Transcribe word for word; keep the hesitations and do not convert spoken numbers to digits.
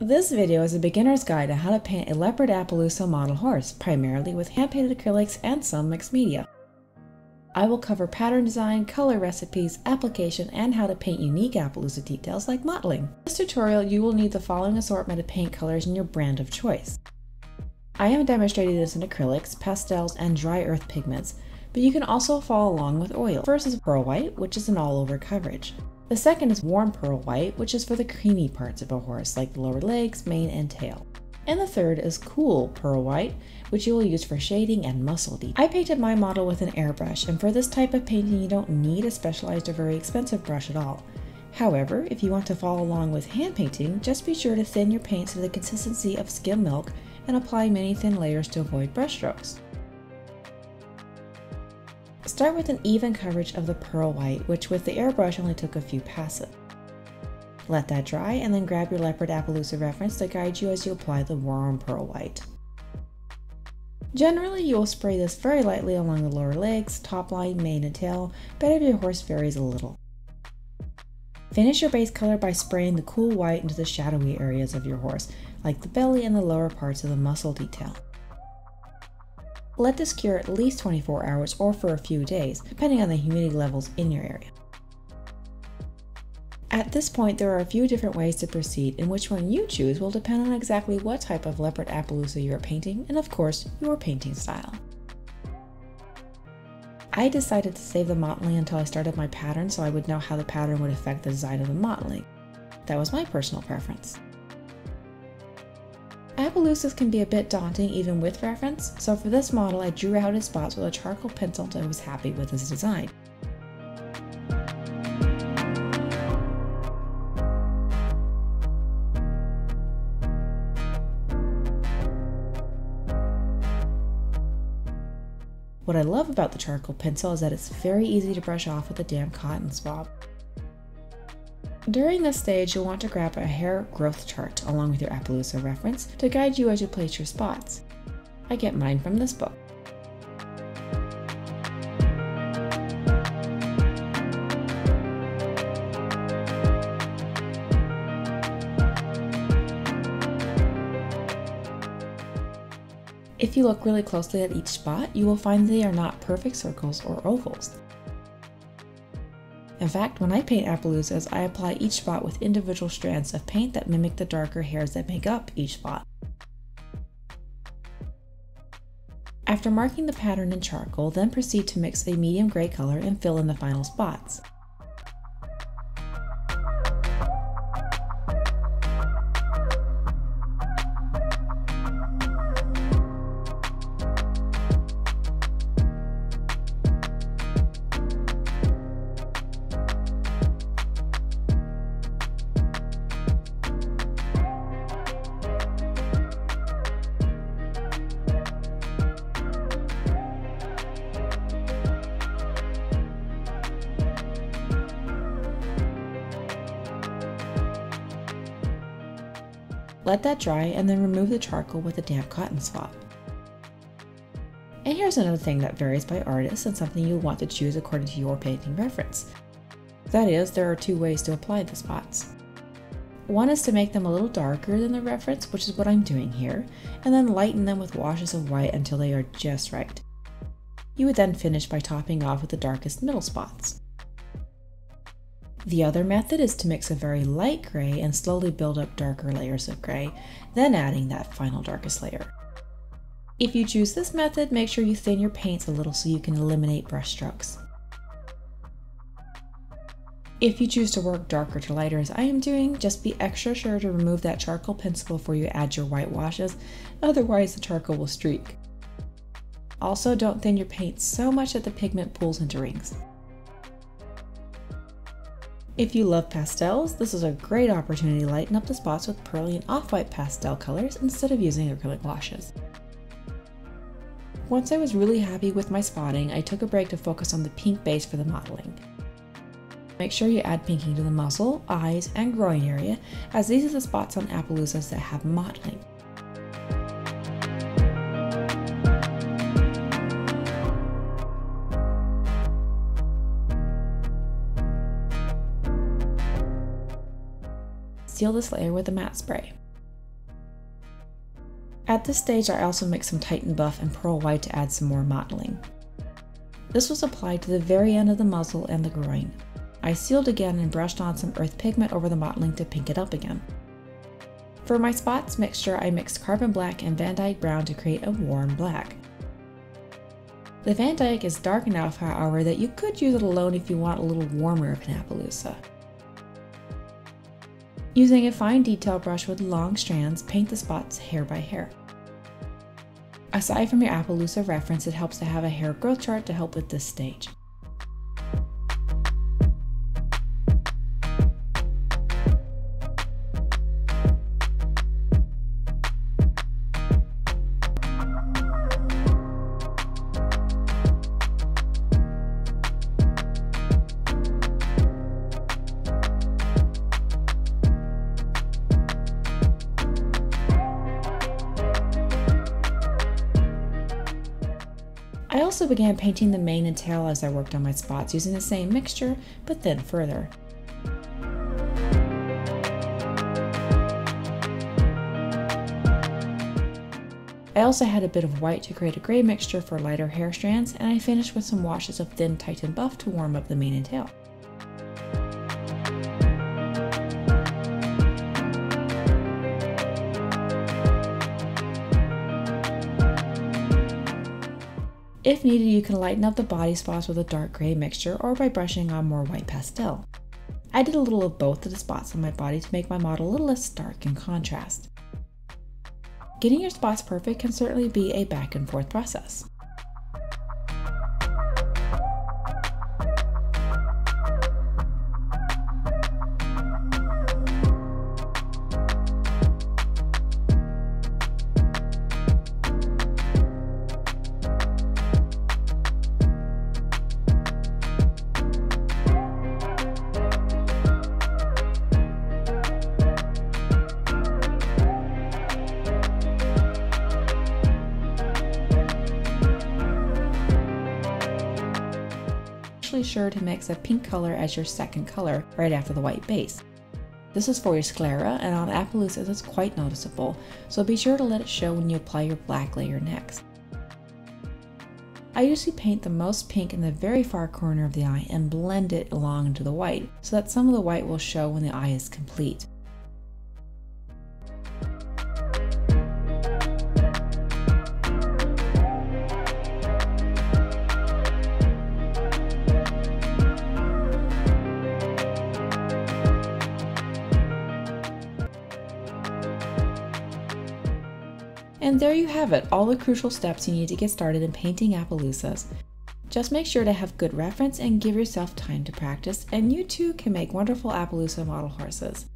This video is a beginner's guide on how to paint a Leopard Appaloosa model horse, primarily with hand-painted acrylics and some mixed media. I will cover pattern design, color recipes, application, and how to paint unique Appaloosa details like mottling. In this tutorial, you will need the following assortment of paint colors and your brand of choice. I am demonstrating this in acrylics, pastels, and dry earth pigments, but you can also follow along with oil. First is Pearl White, which is an all-over coverage. The second is warm pearl white, which is for the creamy parts of a horse, like the lower legs, mane, and tail. And the third is cool pearl white, which you will use for shading and muscle detail. I painted my model with an airbrush, and for this type of painting, you don't need a specialized or very expensive brush at all. However, if you want to follow along with hand painting, just be sure to thin your paints to the consistency of skim milk and apply many thin layers to avoid brush strokes. Start with an even coverage of the pearl white, which with the airbrush only took a few passes. Let that dry and then grab your Leopard Appaloosa reference to guide you as you apply the warm pearl white. Generally, you will spray this very lightly along the lower legs, top line, mane, and tail, but if your horse varies a little. Finish your base color by spraying the cool white into the shadowy areas of your horse, like the belly and the lower parts of the muscle detail. Let this cure at least twenty-four hours or for a few days, depending on the humidity levels in your area. At this point, there are a few different ways to proceed, and which one you choose will depend on exactly what type of Leopard Appaloosa you are painting and, of course, your painting style. I decided to save the mottling until I started my pattern so I would know how the pattern would affect the design of the mottling. That was my personal preference. Appaloosas can be a bit daunting even with reference, so for this model I drew out his spots with a charcoal pencil until I was happy with his design. What I love about the charcoal pencil is that it's very easy to brush off with a damp cotton swab. During this stage, you'll want to grab a hair growth chart along with your Appaloosa reference to guide you as you place your spots. I get mine from this book. If you look really closely at each spot, you will find they are not perfect circles or ovals. In fact, when I paint Appaloosas, I apply each spot with individual strands of paint that mimic the darker hairs that make up each spot. After marking the pattern in charcoal, then proceed to mix a medium gray color and fill in the final spots. Let that dry and then remove the charcoal with a damp cotton swab. And here's another thing that varies by artist and something you'll want to choose according to your painting reference. That is, there are two ways to apply the spots. One is to make them a little darker than the reference, which is what I'm doing here, and then lighten them with washes of white until they are just right. You would then finish by topping off with the darkest middle spots. The other method is to mix a very light gray and slowly build up darker layers of gray, then adding that final darkest layer. If you choose this method, make sure you thin your paints a little so you can eliminate brush strokes. If you choose to work darker to lighter as I am doing, just be extra sure to remove that charcoal pencil before you add your white washes, otherwise the charcoal will streak. Also, don't thin your paint so much that the pigment pools into rings. If you love pastels, this is a great opportunity to lighten up the spots with pearly and off-white pastel colors instead of using acrylic washes. Once I was really happy with my spotting, I took a break to focus on the pink base for the mottling. Make sure you add pinking to the muzzle, eyes, and groin area, as these are the spots on Appaloosas that have mottling. Seal this layer with a matte spray. At this stage, I also mixed some Titan Buff and Pearl White to add some more mottling. This was applied to the very end of the muzzle and the groin. I sealed again and brushed on some earth pigment over the mottling to pink it up again. For my spots mixture, I mixed Carbon Black and Van Dyke Brown to create a warm black. The Van Dyke is dark enough, however, that you could use it alone if you want a little warmer of an Appaloosa. Using a fine detail brush with long strands, paint the spots hair by hair. Aside from your Appaloosa reference, it helps to have a hair growth chart to help at this stage. I also began painting the mane and tail as I worked on my spots using the same mixture, but then further. I also had a bit of white to create a gray mixture for lighter hair strands, and I finished with some washes of thin Titan Buff to warm up the mane and tail. If needed, you can lighten up the body spots with a dark gray mixture or by brushing on more white pastel. I did a little of both to the spots on my body to make my model a little less stark in contrast. Getting your spots perfect can certainly be a back and forth process. Sure to mix a pink color as your second color right after the white base. This is for your sclera, and on Appaloosa it's quite noticeable, so be sure to let it show when you apply your black layer next. I usually paint the most pink in the very far corner of the eye and blend it along into the white so that some of the white will show when the eye is complete. And there you have it, all the crucial steps you need to get started in painting Appaloosas. Just make sure to have good reference and give yourself time to practice, and you too can make wonderful Appaloosa model horses.